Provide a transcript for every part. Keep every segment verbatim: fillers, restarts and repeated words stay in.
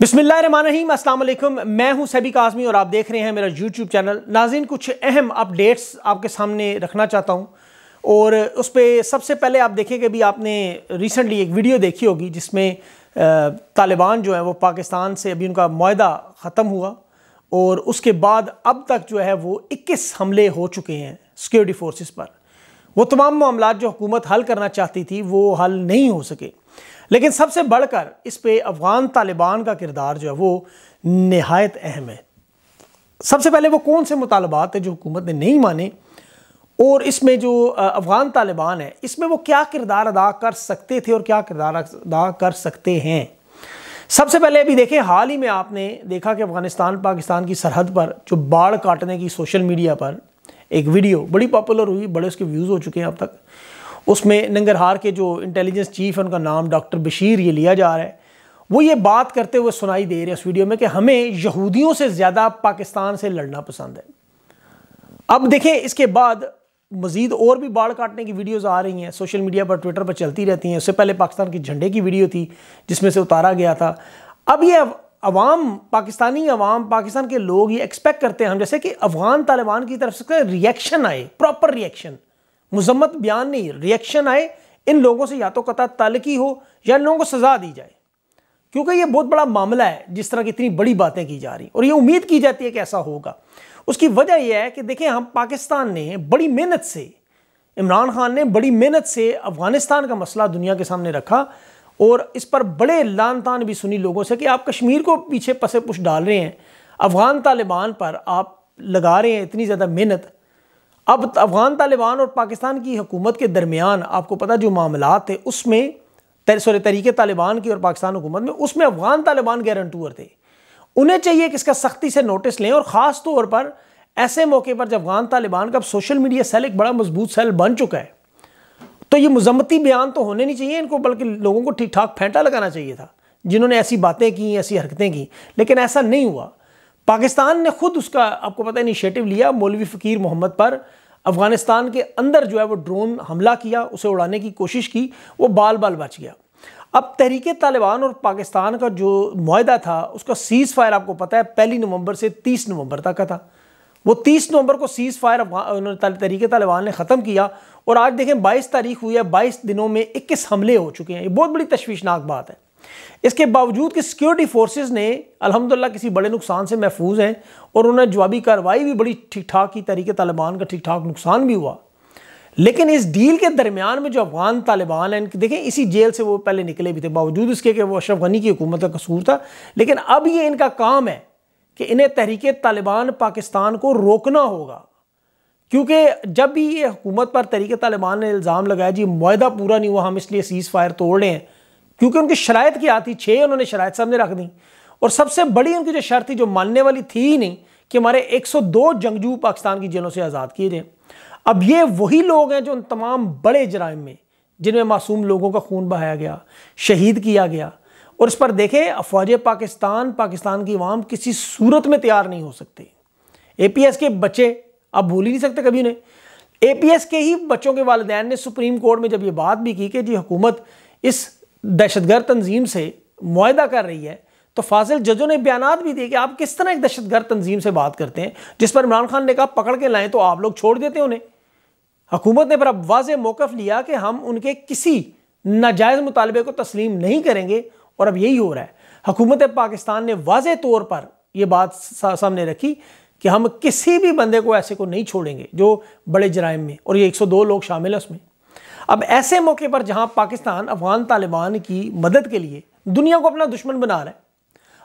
बिस्मिल्लाहिर्रहमानिर्रहीम, अस्सलाम वालेकुम। मैं हूं सैबी काज़मी और आप देख रहे हैं मेरा यूट्यूब चैनल। नाज़रीन, कुछ अहम अपडेट्स आपके सामने रखना चाहता हूं और उस पर सबसे पहले आप देखें कि अभी आपने रिसेंटली एक वीडियो देखी होगी जिसमें तालिबान जो है वो पाकिस्तान से अभी उनका मुआहदा ख़त्म हुआ और उसके बाद अब तक जो है वो इक्कीस हमले हो चुके हैं सिक्योरिटी फोर्सेस पर। वो तमाम मामला जो हुकूमत हल करना चाहती थी वो हल नहीं हो सके, लेकिन सबसे बढ़कर इस पे अफ़गान तालिबान का किरदार जो है वो नहायत अहम है। सबसे पहले वो कौन से मुतालबात है जो हुकूमत ने नहीं माने और इसमें जो अफ़गान तालिबान है इसमें वो क्या किरदार अदा कर सकते थे और क्या किरदार अदा कर सकते हैं। सबसे पहले अभी देखें, हाल ही में आपने देखा कि अफ़गानिस्तान पाकिस्तान की सरहद पर जो बाढ़ काटने की सोशल मीडिया पर एक वीडियो बड़ी पॉपुलर हुई, बड़े उसके व्यूज़ हो चुके हैं अब तक। उसमें नंगरहार के जो इंटेलिजेंस चीफ है उनका नाम डॉक्टर बशीर ये लिया जा रहा है। वो ये बात करते हुए सुनाई दे रहे हैं उस वीडियो में कि हमें यहूदियों से ज़्यादा पाकिस्तान से लड़ना पसंद है। अब देखें, इसके बाद मज़ीद और भी बाढ़ काटने की वीडियोस आ रही हैं सोशल मीडिया पर, ट्विटर पर चलती रहती हैं। उससे पहले पाकिस्तान के झंडे की वीडियो थी जिसमें से उतारा गया था। अब ये अवाम पाकिस्तानी अवाम पाकिस्तान के लोग ये एक्सपेक्ट करते हैं हम जैसे कि अफ़गान तालिबान की तरफ से रिएक्शन आए, प्रॉपर रिएक्शन, मुजम्मत बयान नहीं, रिएक्शन आए। इन लोगों से या तो कतई ताल्लुकी हो या इन लोगों को सज़ा दी जाए, क्योंकि ये बहुत बड़ा मामला है जिस तरह की इतनी बड़ी बातें की जा रही और ये उम्मीद की जाती है कि ऐसा होगा। उसकी वजह यह है कि देखें, हम पाकिस्तान ने बड़ी मेहनत से, इमरान ख़ान ने बड़ी मेहनत से अफ़गानिस्तान का मसला दुनिया के सामने रखा और इस पर बड़े लान तान भी सुनी लोगों से कि आप कश्मीर को पीछे पसे पुश डाल रहे हैं, अफ़गान तालिबान पर आप लगा रहे हैं इतनी ज़्यादा मेहनत। अब अफ़गान तालिबान और पाकिस्तान की हुकूमत के दरमियान आपको पता जो मामला थे उसमें सॉरी तरीके तालिबान की और पाकिस्तान हुकूमत में, उसमें अफ़गान तालिबान गारंटूर थे। उन्हें चाहिए कि इसका सख्ती से नोटिस लें और ख़ास तौर पर ऐसे मौके पर जब अफ़गान तालिबान का सोशल मीडिया सेल एक बड़ा मजबूत सेल बन चुका है तो ये मुजम्मती बयान तो होने नहीं चाहिए इनको, बल्कि लोगों को ठीक ठाक फेंटा लगाना चाहिए था जिन्होंने ऐसी बातें की, ऐसी हरकतें की, लेकिन ऐसा नहीं हुआ। पाकिस्तान ने खुद उसका आपको पता है इनिशिएटिव लिया, मौलवी फ़कीर मोहम्मद पर अफ़गानिस्तान के अंदर जो है वो ड्रोन हमला किया, उसे उड़ाने की कोशिश की, वो बाल बाल बच गया। अब तहरीक तालिबान और पाकिस्तान का जो मुआहदा था उसका सीज़ फायर आपको पता है पहली नवंबर से तीस नवंबर तक का था। वो तीस नवंबर को सीज़ फायर तहरीक तालिबान ने ख़त्म किया और आज देखें बाईस तारीख हुई है, बाईस दिनों में इक्कीस हमले हो चुके हैं। ये बहुत बड़ी तशवीशनाक बात है। इसके बावजूद कि सिक्योरिटी फोर्सेस ने अल्हम्दुलिल्लाह किसी बड़े नुकसान से महफूज हैं और उन्हें जवाबी कार्रवाई भी बड़ी ठीक ठाक की, तहरीक तालिबान का ठीक ठाक नुकसान भी हुआ, लेकिन इस डील के दरमियान में जो अफ़गान तालिबान है देखें इसी जेल से वो पहले निकले भी थे, बावजूद इसके कि वो अशरफ गनी की हुकूमत का कसूर था। लेकिन अब ये इनका काम है कि इन्हें तहरीक तालिबान पाकिस्तान को रोकना होगा, क्योंकि जब भी ये हुकूमत पर तहरीक तालिबान ने इल्ज़ाम लगाया जी मुआहदा पूरा नहीं हुआ हम इसलिए सीज़ फायर तोड़ रहे हैं, क्योंकि उनकी शराइत की आती छः उन्होंने शराइत सामने रख दी और सबसे बड़ी उनकी जो शर्त थी जो मानने वाली थी ही नहीं कि हमारे एक सौ दो जंगजू पाकिस्तान की जेलों से आज़ाद किए जाएँ। अब ये वही लोग हैं जो उन तमाम बड़े जराइम में जिनमें मासूम लोगों का खून बहाया गया, शहीद किया गया, और इस पर देखें अफवाज पाकिस्तान पाकिस्तान की आवाम किसी सूरत में तैयार नहीं हो सकते। ए पी एस के बच्चे आप भूल ही नहीं सकते कभी उन्हें। ए पी एस के ही बच्चों के वालदैन ने सुप्रीम कोर्ट में जब ये बात भी की कि जी हुकूमत इस दहशतगर्द तंजीम से मुआहदा कर रही है तो फाजिल जजों ने बयानात भी दिए कि आप किस तरह एक दहशतगर्द तंजीम से बात करते हैं, जिस पर इमरान ख़ान ने कहा पकड़ के लाएं तो आप लोग छोड़ देते उन्हें। हुकूमत ने पर अब वाज़े मौक़िफ़ लिया कि हम उनके किसी नाजायज़ मुतालबे को तस्लीम नहीं करेंगे और अब यही हो रहा है। हुकूमत पाकिस्तान ने वाज़े तौर पर यह बात सामने रखी कि हम किसी भी बंदे को ऐसे को नहीं छोड़ेंगे जो बड़े जराइम में, और ये एक सौ दो लोग शामिल हैं उसमें। अब ऐसे मौके पर जहां पाकिस्तान अफ़गान तालिबान की मदद के लिए दुनिया को अपना दुश्मन बना रहा है,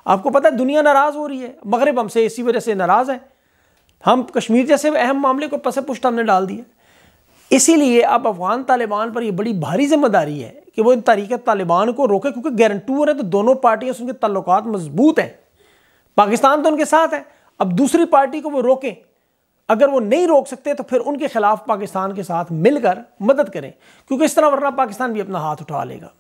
आपको पता है दुनिया नाराज़ हो रही है, मगरिब हमसे इसी वजह से नाराज़ है, हम कश्मीर जैसे अहम मामले को पसे पुष्ट हमने डाल दिया। इसीलिए अब अफ़गान तालिबान पर यह बड़ी भारी जिम्मेदारी है कि वो इन तहरीक तालिबान को रोके, क्योंकि गारंटूर है तो दोनों पार्टियों से उनके ताल्लुकात मजबूत हैं, पाकिस्तान तो उनके साथ है। अब दूसरी पार्टी को वो रोकें, अगर वो नहीं रोक सकते तो फिर उनके खिलाफ पाकिस्तान के साथ मिलकर मदद करें, क्योंकि इस तरह वरना पाकिस्तान भी अपना हाथ उठा लेगा।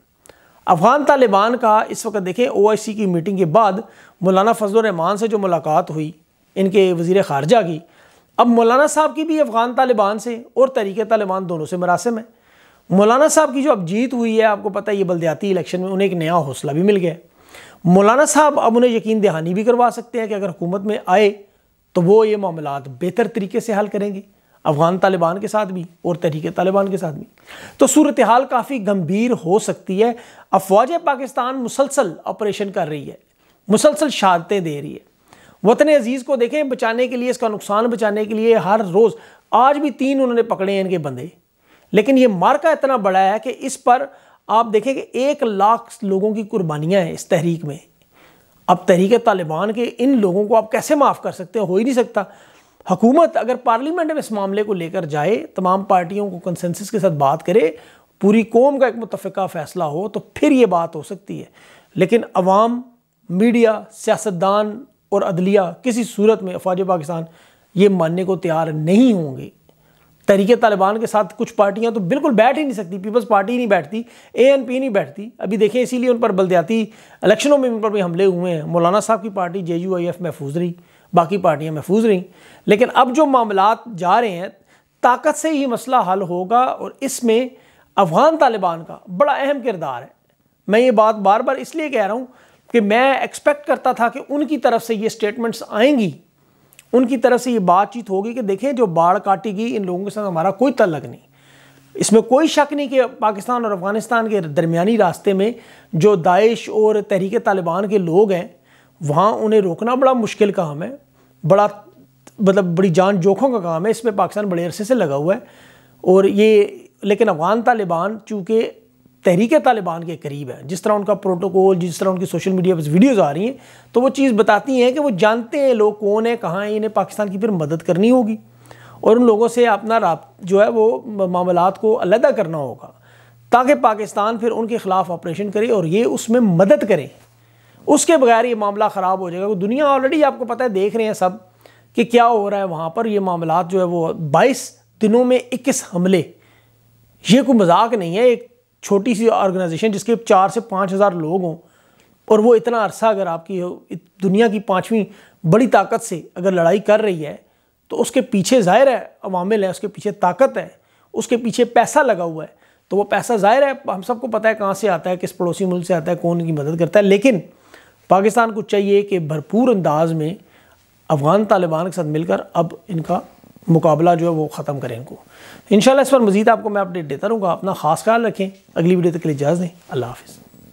अफ़गान तालिबान का इस वक्त देखें ओ आई सी की मीटिंग के बाद मौलाना फजलुर रहमान से जो मुलाकात हुई इनके वज़ीर ख़ारजा की, अब मौलाना साहब की भी अफ़गान तालिबान से और तहरीक तालिबान दोनों से मरासम है। मौलाना साहब की जो अब जीत हुई है आपको पता है ये बलदियाती इलेक्शन में उन्हें एक नया हौसला भी मिल गया। मौलाना साहब अब उन्हें यकीन दहानी भी करवा सकते हैं कि अगर हुकूमत में आए तो वो ये मामला बेहतर तरीके से हल करेंगे, अफ़गान तालिबान के साथ भी और तहरीक तालिबान के साथ भी। तो सूरत हाल काफ़ी गंभीर हो सकती है। अफवाज पाकिस्तान मुसलसल ऑपरेशन कर रही है, मुसलसल शहादतें दे रही है। वतन अजीज़ को देखें, बचाने के लिए, इसका नुकसान बचाने के लिए हर रोज़, आज भी तीन उन्होंने पकड़े हैं इनके बंदे, लेकिन ये मार्का इतना बड़ा है कि इस पर आप देखें कि एक लाख लोगों की कुर्बानियाँ हैं इस तहरीक में। अब तहरीक तालिबान के इन लोगों को आप कैसे माफ़ कर सकते हो? हो ही नहीं सकता। हुकूमत अगर पार्लियामेंट में इस मामले को लेकर जाए, तमाम पार्टियों को कंसेंसस के साथ बात करे, पूरी कौम का एक मुतफ़िका फ़ैसला हो, तो फिर ये बात हो सकती है। लेकिन अवाम, मीडिया, सियासतदान और अदलिया किसी सूरत में अफवाज पाकिस्तान ये मानने को तैयार नहीं होंगे। तहरीक तालिबान के साथ कुछ पार्टियां तो बिल्कुल बैठ ही नहीं सकती, पीपल्स पार्टी नहीं बैठती, ए एन पी नहीं बैठती। अभी देखें, इसीलिए उन पर बलदियाती इलेक्शनों में उन पर भी हमले हुए हैं। मौलाना साहब की party J U I F महफूज रही, बाकी पार्टियां महफूज रहीं। लेकिन अब जो मामला जा रहे हैं, ताकत से ही मसला हल होगा और इसमें अफ़गान तालिबान का बड़ा अहम किरदार है। मैं ये बात बार बार इसलिए कह रहा हूँ कि मैं एक्सपेक्ट करता था कि उनकी तरफ से ये स्टेटमेंट्स आएंगी, उनकी तरफ से ये बातचीत होगी कि देखें जो बाढ़ काटेगी इन लोगों के साथ हमारा कोई तल्लक नहीं। इसमें कोई शक नहीं कि पाकिस्तान और अफ़गानिस्तान के दरमियानी रास्ते में जो दाइश और तहरीक तालिबान के लोग हैं, वहाँ उन्हें रोकना बड़ा मुश्किल काम है, बड़ा मतलब बड़ी जान जोखों का काम है। इसमें पाकिस्तान बड़े अरसे से लगा हुआ है और ये, लेकिन अफ़गान तालिबान चूँकि तहरीक तालिबान के करीब है, जिस तरह उनका प्रोटोकॉल, जिस तरह उनकी सोशल मीडिया पर वीडियोज़ आ रही हैं, तो वो चीज़ बताती हैं कि वो जानते हैं लोग कौन है, कहाँ हैं। इन्हें पाकिस्तान की फिर मदद करनी होगी और उन लोगों से अपना राब्ता जो है वो मामलात को अलहदा करना होगा, ताकि पाकिस्तान फिर उनके ख़िलाफ़ ऑपरेशन करे और ये उसमें मदद करें। उसके बगैर ये मामला ख़राब हो जाएगा। दुनिया ऑलरेडी, आपको पता है, देख रहे हैं सब कि क्या हो रहा है वहाँ पर। ये मामला जो है वो बाईस दिनों में इक्कीस हमले, ये कोई मजाक नहीं है। एक छोटी सी ऑर्गेनाइजेशन जिसके चार से पाँच हज़ार लोग हों और वो इतना अरसा अगर आपकी दुनिया की पाँचवीं बड़ी ताकत से अगर लड़ाई कर रही है, तो उसके पीछे ज़ाहिर है अवामिल है, उसके पीछे ताकत है, उसके पीछे पैसा लगा हुआ है। तो वो पैसा ज़ाहिर है हम सबको पता है कहाँ से आता है, किस पड़ोसी मुल्क से आता है, कौन की मदद करता है। लेकिन पाकिस्तान को चाहिए कि भरपूर अंदाज में अफ़गान तालिबान के साथ मिलकर अब इनका मुकाबला जो है वो ख़त्म करें इनको। इंशाल्लाह इस पर मज़ीद आपको मैं अपडेट देता रहूँगा। अपना ख़ास ख्याल रखें। अगली वीडियो तक के लिए इजाज़त दें। अल्लाह हाफ़िज़।